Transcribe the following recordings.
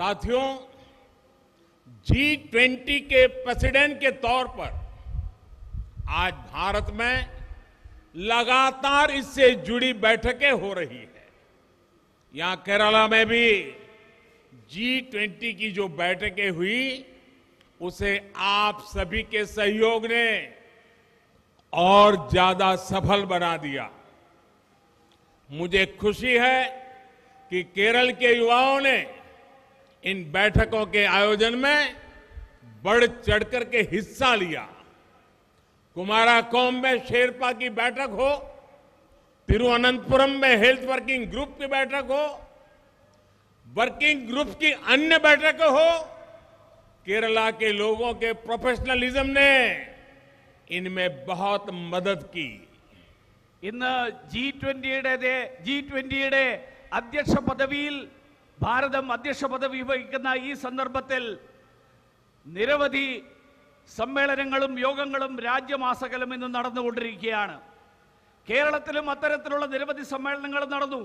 साथियों, G20 के president के तौर पर आज भारत में लगातार इससे जुड़ी बैठकें हो रही है। यहां केरला में भी G20 की जो बैठकें हुई उसे आप सभी के सहयोग ने और ज्यादा सफल बना दिया। मुझे खुशी है कि केरल के युवाओं ने इन बैठकों के आयोजन में बढ़ चढ़कर के हिस्सा लिया। कुमाराकोम में शेरपा की बैठक हो, तिरुवनंतपुरम में हेल्थ वर्किंग ग्रुप की बैठक हो, वर्किंग ग्रुप की अन्य बैठकें हो, केरला के लोगों के प्रोफेशनलिज्म ने इनमें बहुत मदद की। इन G20 अध्यक्ष पदवी भारत अध्यक्ष पदवी वह सदर्भ निरवधि സമ്മേളനങ്ങളും യോഗങ്ങളും രാജ്യമാസകലം ഇന്ന് നടന്നുകൊണ്ടിരിക്കുകയാണ്. കേരളത്തിലും അത്തരത്തിലുള്ള നിരവധി സമ്മേളനങ്ങൾ നടന്നു.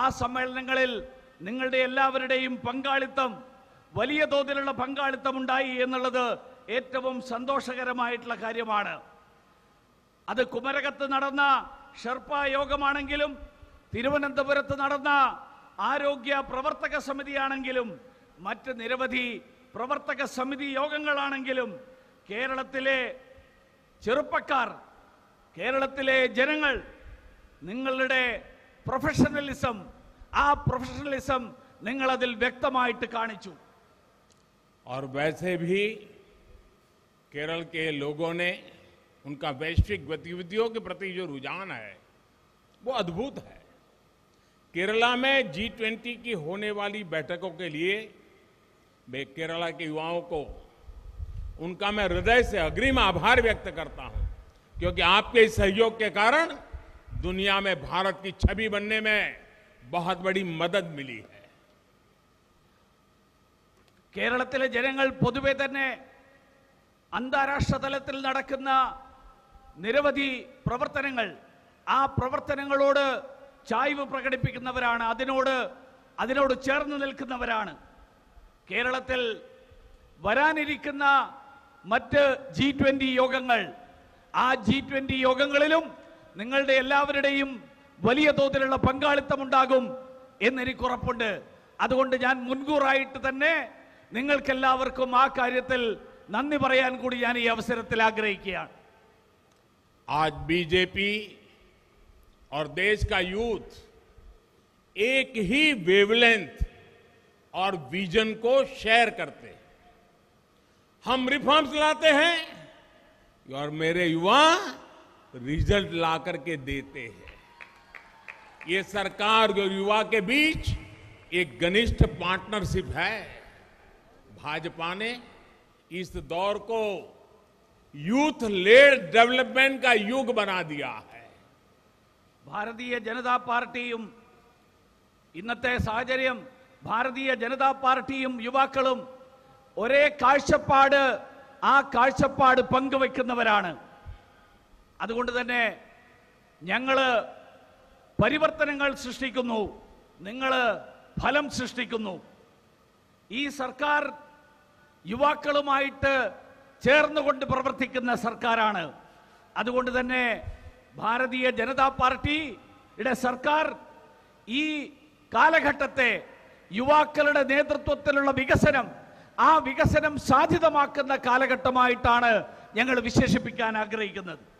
ആ സമ്മേളനങ്ങളിൽ നിങ്ങളുടെ എല്ലാവരുടെയും പങ്കാളിത്തം, വലിയ തോതിലുള്ള പങ്കാളിത്തം ഉണ്ടായി എന്നുള്ളത് ഏറ്റവും സന്തോഷകരമായിട്ടുള്ള കാര്യമാണ്. അത് കുമരകത്ത് നടന്ന ഷെർപ്പ യോഗമാണെങ്കിലും തിരുവനന്തപുരത്ത് നടന്ന ആരോഗ്യ പ്രവർത്തക സമിതിയാണെങ്കിലും മറ്റ് നിരവധി പ്രവർത്തക സമിതി യോഗങ്ങളാണെങ്കിലും കേരളത്തിലെ ചെറുപ്പക്കാർ, കേരളത്തിലെ ജനങ്ങൾ നിങ്ങളുടെ പ്രൊഫഷണലിസം, ആ പ്രൊഫഷണലിസം നിങ്ങൾ അതിൽ വ്യക്തമായിട്ട് കാണിച്ചു. और वैसे भी केरल के लोगों ने उनका वैश्विक गतिविधियों के प्रति जो रुझान है वो अद्भुत है। केरला में G20 की होने वाली बैठकों के लिए मैं केरला के युवाओं को उनका मैं हृदय से अग्रिम आभार व्यक्त करता हूं, क्योंकि आपके इस सहयोग के कारण दुनिया में भारत की छवि बनने में बहुत बड़ी मदद मिली है। കേരളത്തിലെ ജനങ്ങൾ പൊതുവെ തന്നെ അന്താരാഷ്ട്ര തലത്തിൽ നടക്കുന്ന നിരവധി പ്രവർത്തനങ്ങൾ, ആ പ്രവർത്തനങ്ങളോട് ചായ്വ് പ്രകടിപ്പിക്കുന്നവരാണ്, അതിനോട് ചേർന്ന് നിൽക്കുന്നവരാണ്. കേരളത്തിൽ വരാനിരിക്കുന്ന മറ്റ് G20 യോഗങ്ങൾ, ആ G20 യോഗങ്ങളിലും നിങ്ങളുടെ എല്ലാവരുടെയും വലിയ തോതിലുള്ള പങ്കാളിത്തം ഉണ്ടാകും എന്നെനിക്ക് ഉറപ്പുണ്ട്. അതുകൊണ്ട് ഞാൻ മുൻകൂറായിട്ട് തന്നെ നിങ്ങൾക്കെല്ലാവർക്കും ആ കാര്യത്തിൽ നന്ദി പറയാൻ കൂടി ഞാൻ ഈ അവസരത്തിൽ ആഗ്രഹിക്കുകയാണ്. आज बीजेपी और देश का यूथ एक ही वेवलेंथ और विजन को शेयर करते हैं। हम रिफॉर्म्स लाते हैं और मेरे युवा रिजल्ट ला करके देते हैं। ये सरकार और युवा के बीच एक घनिष्ठ पार्टनरशिप है। भाजपा ने इस दौर को यूथ लेड डेवलपमेंट का युग बना दिया है। भारतीय जनता पार्टी ഇന്നത്തെ സാഹചര്യം ഭാരതീയ ജനതാ പാർട്ടിയും യുവാക്കളും ഒരേ കാഴ്ചപ്പാട്, ആ കാഴ്ചപ്പാട് പങ്കുവെക്കുന്നവരാണ്. അതുകൊണ്ട് തന്നെ ഞങ്ങൾ പരിവർത്തനങ്ങൾ സൃഷ്ടിക്കുന്നു, നിങ്ങൾ ഫലം സൃഷ്ടിക്കുന്നു. ഈ സർക്കാർ യുവാക്കളുമായിട്ട് ചേർന്നുകൊണ്ട് പ്രവർത്തിക്കുന്ന സർക്കാരാണ്. അതുകൊണ്ട് തന്നെ ഭാരതീയ ജനതാ പാർട്ടിയുടെ സർക്കാർ ഈ കാലഘട്ടത്തെ യുവാക്കളുടെ നേതൃത്വത്തിലുള്ള വികസനം, ആ വികസനം സാധ്യമാക്കുന്ന കാലഘട്ടമായിട്ടാണ് ഞങ്ങൾ വിശേഷിപ്പിക്കാൻ ആഗ്രഹിക്കുന്നത്.